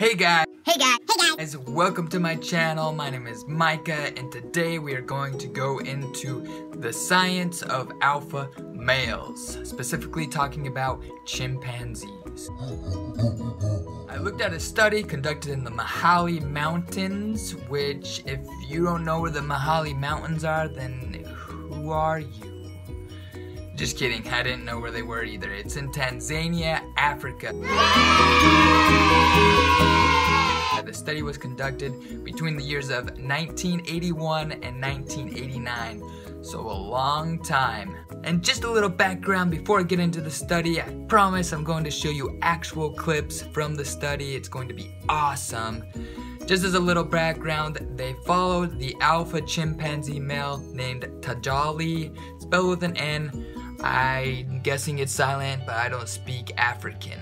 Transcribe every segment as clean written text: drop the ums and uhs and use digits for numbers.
Hey guys, welcome to my channel. My name is Micah, and today we are going to go into the science of alpha males, specifically talking about chimpanzees. I looked at a study conducted in the Mahale Mountains, which if you don't know where the Mahale Mountains are, then who are you? Just kidding, I didn't know where they were either. It's in Tanzania, Africa. The study was conducted between the years of 1981 and 1989, so a long time. And just a little background before I get into the study, I promise I'm going to show you actual clips from the study. It's going to be awesome. Just as a little background, they followed the alpha chimpanzee male named Tajali, spelled with an N. I'm guessing it's silent, but I don't speak African.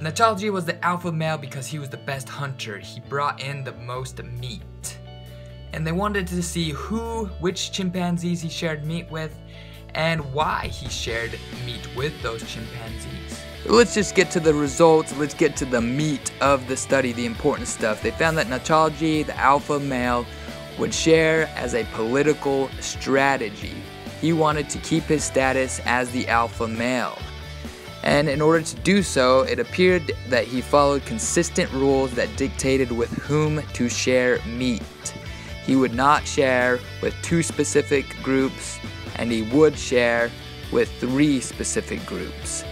Ntchali was the alpha male because he was the best hunter. He brought in the most meat. And they wanted to see which chimpanzees he shared meat with and why he shared meat with those chimpanzees. Let's just get to the results. Let's get to the meat of the study, the important stuff. They found that Ntchali, the alpha male, would share as a political strategy. He wanted to keep his status as the alpha male. And in order to do so, it appeared that he followed consistent rules that dictated with whom to share meat. He would not share with two specific groups, and he would share with three specific groups.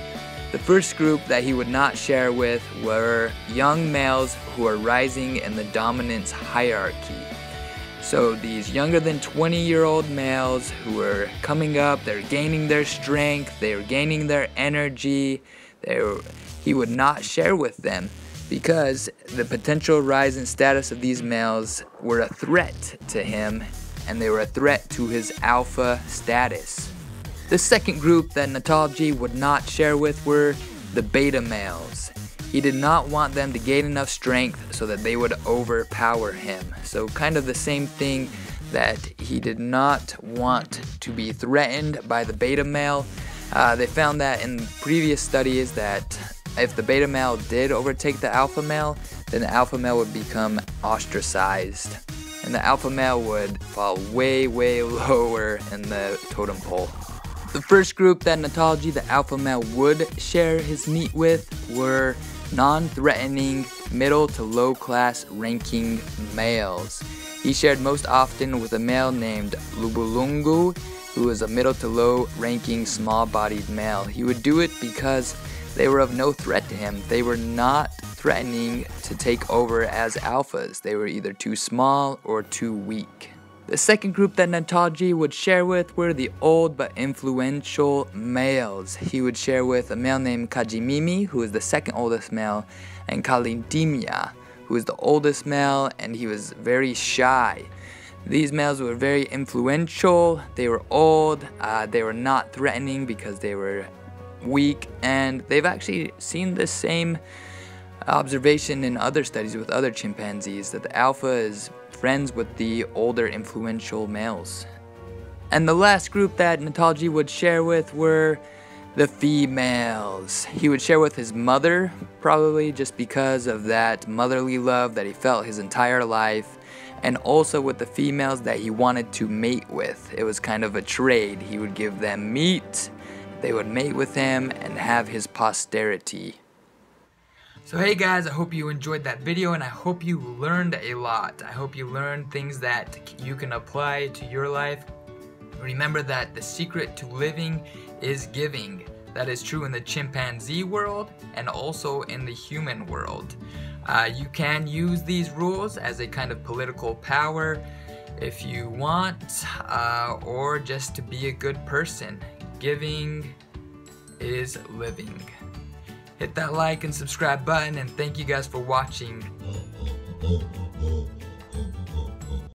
The first group that he would not share with were young males who are rising in the dominance hierarchy. So these younger than 20-year-old males who are coming up, they're gaining their strength, they're gaining their energy, he would not share with them because the potential rise in status of these males were a threat to him, and they were a threat to his alpha status. The second group that Ntchali would not share with were the beta males. He did not want them to gain enough strength so that they would overpower him. So kind of the same thing, that he did not want to be threatened by the beta male. They found that in previous studies that if the beta male did overtake the alpha male, then the alpha male would become ostracized. And the alpha male would fall way, way lower in the totem pole. The first group that Ntchali, the alpha male, would share his meat with were non-threatening, middle to low class ranking males. He shared most often with a male named Lubulungu, who was a middle to low ranking small bodied male. He would do it because they were of no threat to him. They were not threatening to take over as alphas. They were either too small or too weak. The second group that Ntchali would share with were the old but influential males. He would share with a male named Kajimimi, who is the second oldest male, and Kalindimia, who is the oldest male, and he was very shy. These males were very influential, they were old, they were not threatening because they were weak, and they've actually seen the same observation in other studies with other chimpanzees, that the alpha is friends with the older influential males. And the last group that Ntchali would share with were the females. He would share with his mother, probably just because of that motherly love that he felt his entire life, and also with the females that he wanted to mate with. It was kind of a trade. He would give them meat, they would mate with him, and have his posterity. So hey guys, I hope you enjoyed that video and I hope you learned a lot. I hope you learned things that you can apply to your life. Remember that the secret to living is giving. That is true in the chimpanzee world and also in the human world. You can use these rules as a kind of political power if you want, or just to be a good person. Giving is living. Hit that like and subscribe button, and thank you guys for watching.